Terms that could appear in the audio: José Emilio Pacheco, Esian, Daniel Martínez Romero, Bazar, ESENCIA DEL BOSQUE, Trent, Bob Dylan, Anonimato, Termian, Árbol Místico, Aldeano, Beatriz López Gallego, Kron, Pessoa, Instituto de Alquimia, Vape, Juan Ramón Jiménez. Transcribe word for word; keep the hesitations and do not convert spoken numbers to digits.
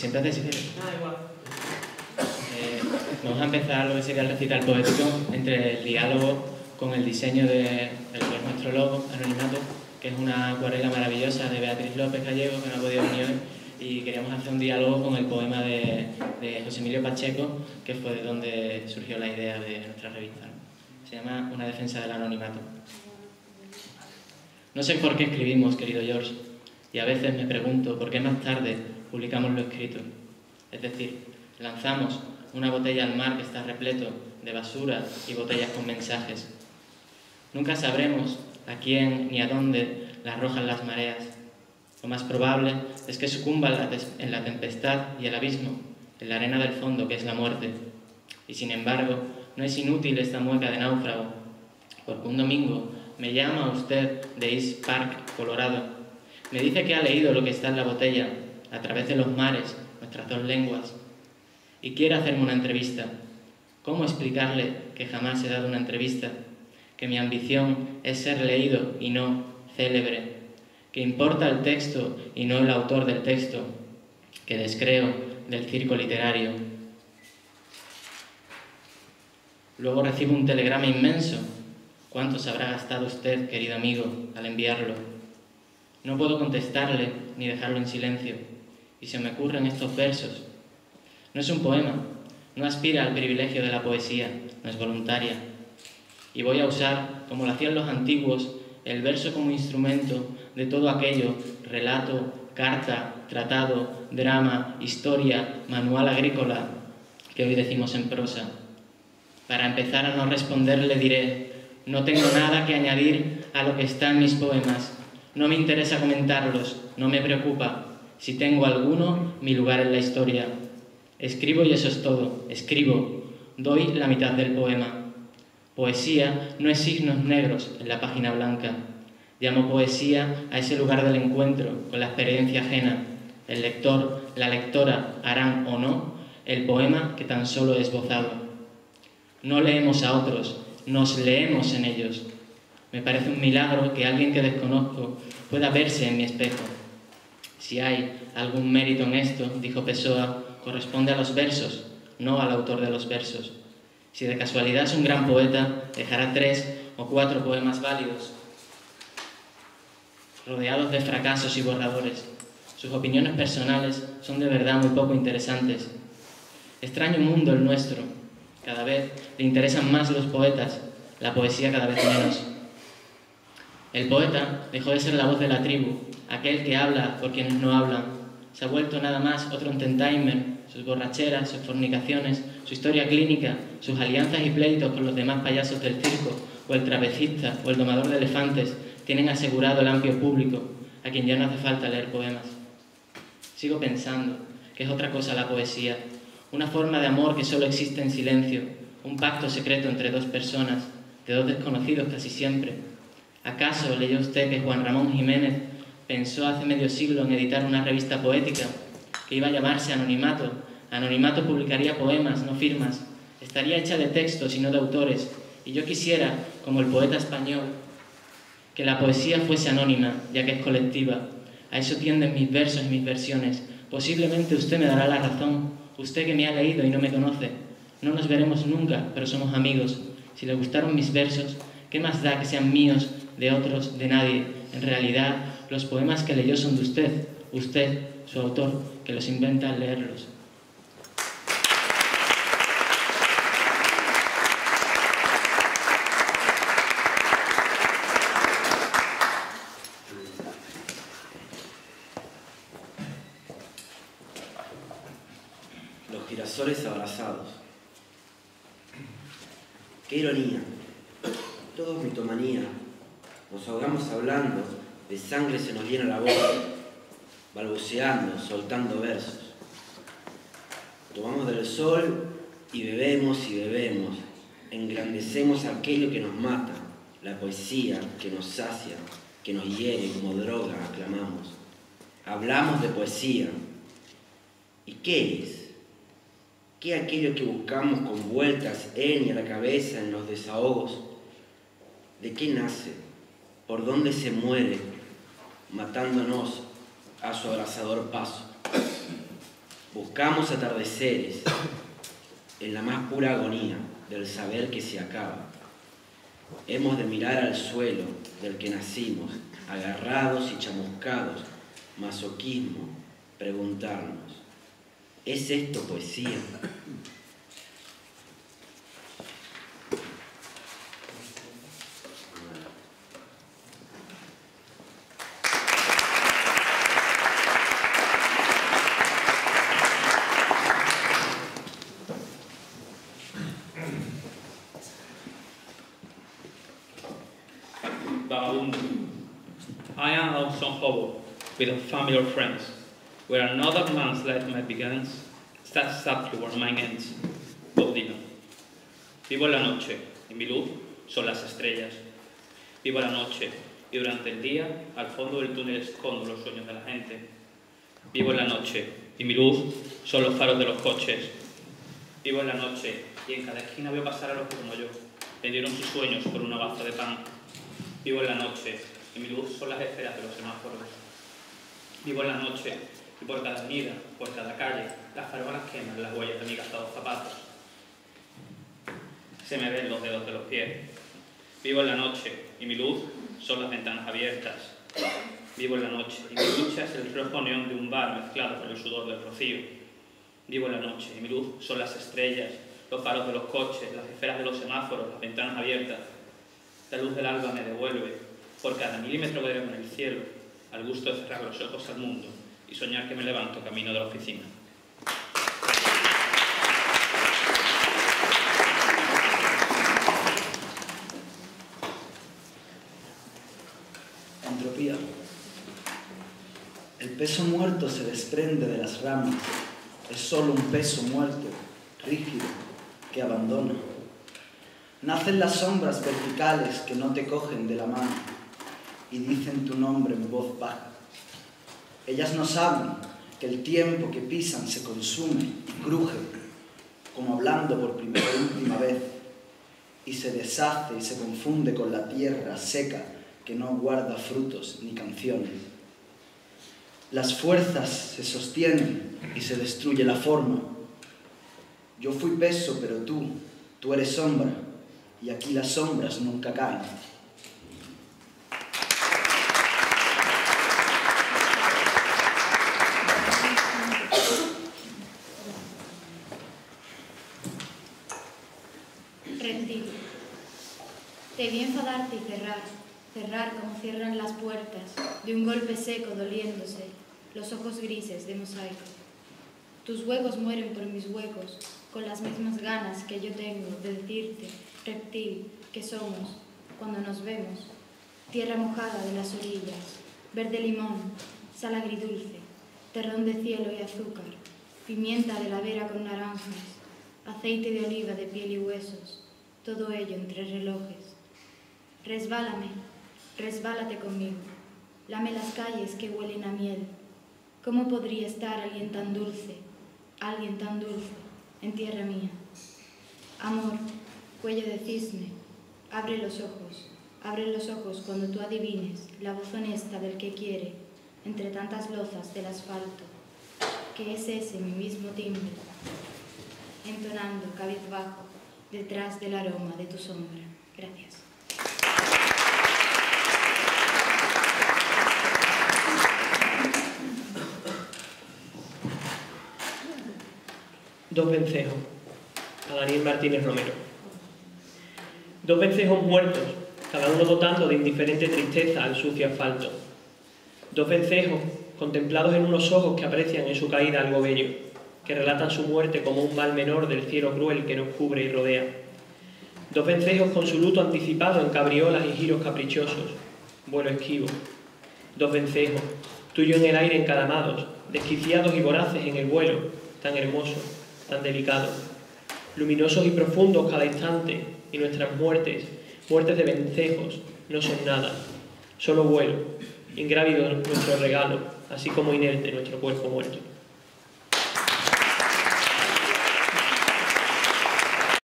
siempre te sirve. Ah, igual. Eh, vamos a empezar lo que sería el recital poético entre el diálogo con el diseño de, del que es nuestro logo, Anonimato, que es una acuarela maravillosa de Beatriz López Gallego, que no ha podido venir hoy, y queríamos hacer un diálogo con el poema de, de José Emilio Pacheco, que fue de donde surgió la idea de nuestra revista. Se llama Una defensa del anonimato. No sé por qué escribimos, querido George, y a veces me pregunto por qué más tarde publicamos lo escrito. Es decir, lanzamos una botella al mar que está repleto de basura y botellas con mensajes. Nunca sabremos a quién ni a dónde la arrojan las mareas. Lo más probable es que sucumba en la tempestad y el abismo, en la arena del fondo que es la muerte. Y sin embargo, no es inútil esta mueca de náufrago, porque un domingo me llama usted de East Park, Colorado. Me dice que ha leído lo que está en la botella, a través de los mares, nuestras dos lenguas, y quiere hacerme una entrevista. ¿Cómo explicarle que jamás he dado una entrevista? Que mi ambición es ser leído y no célebre, que importa el texto y no el autor del texto, que descreo del circo literario. Luego recibo un telegrama inmenso. ¿Cuánto se habrá gastado usted, querido amigo, al enviarlo? No puedo contestarle ni dejarlo en silencio, y se me ocurren estos versos. No es un poema, no aspira al privilegio de la poesía, no es voluntaria. Y voy a usar, como lo hacían los antiguos, el verso como instrumento de todo aquello: relato, carta, tratado, drama, historia, manual agrícola, que hoy decimos en prosa. Para empezar a no responderle diré: no tengo nada que añadir a lo que está en mis poemas. No me interesa comentarlos, no me preocupa. Si tengo alguno, mi lugar en la historia. Escribo y eso es todo, escribo. Doy la mitad del poema. Poesía no es signos negros en la página blanca. Llamo poesía a ese lugar del encuentro con la experiencia ajena. El lector, la lectora harán o no el poema que tan solo he esbozado. No leemos a otros, nos leemos en ellos. Me parece un milagro que alguien que desconozco pueda verse en mi espejo. Si hay algún mérito en esto, dijo Pessoa, corresponde a los versos, no al autor de los versos. Si de casualidad es un gran poeta, dejará tres o cuatro poemas válidos, rodeados de fracasos y borradores. Sus opiniones personales son de verdad muy poco interesantes. Extraño mundo el nuestro. Cada vez le interesan más los poetas, la poesía cada vez menos. El poeta dejó de ser la voz de la tribu, aquel que habla por quienes no hablan. Se ha vuelto nada más otro entertainer. Sus borracheras, sus fornicaciones, su historia clínica, sus alianzas y pleitos con los demás payasos del circo, o el trapecista, o el domador de elefantes, tienen asegurado el amplio público, a quien ya no hace falta leer poemas. Sigo pensando que es otra cosa la poesía, una forma de amor que solo existe en silencio, un pacto secreto entre dos personas, de dos desconocidos casi siempre. ¿Acaso leyó usted que Juan Ramón Jiménez pensó hace medio siglo en editar una revista poética que iba a llamarse Anonimato? Anonimato publicaría poemas, no firmas. Estaría hecha de textos y no de autores. Y yo quisiera, como el poeta español, que la poesía fuese anónima, ya que es colectiva. A eso tienden mis versos y mis versiones. Posiblemente usted me dará la razón, usted que me ha leído y no me conoce. No nos veremos nunca, pero somos amigos. Si le gustaron mis versos, ¿qué más da que sean míos, de otros, de nadie? En realidad, los poemas que leyó son de usted. Usted, su autor, que los inventa al leerlos. Los girasoles abrazados. Qué ironía. Todo es mitomanía. Nos ahogamos hablando, de sangre se nos llena la boca, balbuceando, soltando versos. Tomamos del sol y bebemos y bebemos. Engrandecemos aquello que nos mata, la poesía que nos sacia, que nos hiere como droga, aclamamos. Hablamos de poesía. ¿Y qué es? ¿Qué es aquello que buscamos con vueltas en y a la cabeza en los desahogos? ¿De qué nace? ¿Por dónde se muere? Matándonos a su abrasador paso. Buscamos atardeceres en la más pura agonía del saber que se acaba. Hemos de mirar al suelo del que nacimos, agarrados y chamuscados, masoquismo, preguntarnos, ¿es esto poesía? With a family or friends, where another man's life might begin, está exactly where mine ends. Bob Dylan. Vivo en la noche, y mi luz son las estrellas. Vivo en la noche, y durante el día, al fondo del túnel escondo los sueños de la gente. Vivo en la noche, y mi luz son los faros de los coches. Vivo en la noche, y en cada esquina veo pasar a los como yo. Vendieron sus sueños por una baza de pan. Vivo en la noche, y mi luz son las esferas de los semáforos. Vivo en la noche, y por cada avenida, por cada calle, las farolas queman las huellas de mis gastados zapatos. Se me ven los dedos de los pies. Vivo en la noche, y mi luz son las ventanas abiertas. Vivo en la noche, y mi lucha es el rojo neón de un bar mezclado con el sudor del rocío. Vivo en la noche, y mi luz son las estrellas, los faros de los coches, las esferas de los semáforos, las ventanas abiertas. La luz del alba me devuelve, por cada milímetro que veo en el cielo, al gusto de cerrar los ojos al mundo y soñar que me levanto camino de la oficina. Entropía. El peso muerto se desprende de las ramas. Es solo un peso muerto, rígido, que abandona. Nacen las sombras verticales que no te cogen de la mano y dicen tu nombre en voz baja. Ellas no saben que el tiempo que pisan se consume y cruje, como hablando por primera y última vez, y se deshace y se confunde con la tierra seca que no guarda frutos ni canciones. Las fuerzas se sostienen y se destruye la forma. Yo fui peso, pero tú, tú eres sombra, y aquí las sombras nunca caen. Debí enfadarte y cerrar, cerrar como cierran las puertas, de un golpe seco doliéndose, los ojos grises de mosaico. Tus huecos mueren por mis huecos, con las mismas ganas que yo tengo de decirte, reptil, que somos, cuando nos vemos, tierra mojada de las orillas, verde limón, sal agridulce, terrón de cielo y azúcar, pimienta de la vera con naranjas, aceite de oliva de piel y huesos, todo ello entre relojes. Resbálame, resbálate conmigo, lame las calles que huelen a miel. ¿Cómo podría estar alguien tan dulce, alguien tan dulce, en tierra mía? Amor, cuello de cisne, abre los ojos, abre los ojos cuando tú adivines la voz honesta del que quiere, entre tantas lozas del asfalto, que es ese mi mismo timbre, entonando cabizbajo detrás del aroma de tu sombra. Gracias. Dos vencejos, a Daniel Martínez Romero. Dos vencejos muertos, cada uno dotando de indiferente tristeza al sucio asfalto. Dos vencejos contemplados en unos ojos que aprecian en su caída algo bello, que relatan su muerte como un mal menor del cielo cruel que nos cubre y rodea. Dos vencejos con su luto anticipado en cabriolas y giros caprichosos, vuelo esquivo. Dos vencejos, tuyo en el aire encaramados, desquiciados y voraces en el vuelo, tan hermoso, tan delicados, luminosos y profundos cada instante, y nuestras muertes, muertes de vencejos, no son nada, solo vuelo, ingrávido nuestro regalo, así como inerte nuestro cuerpo muerto.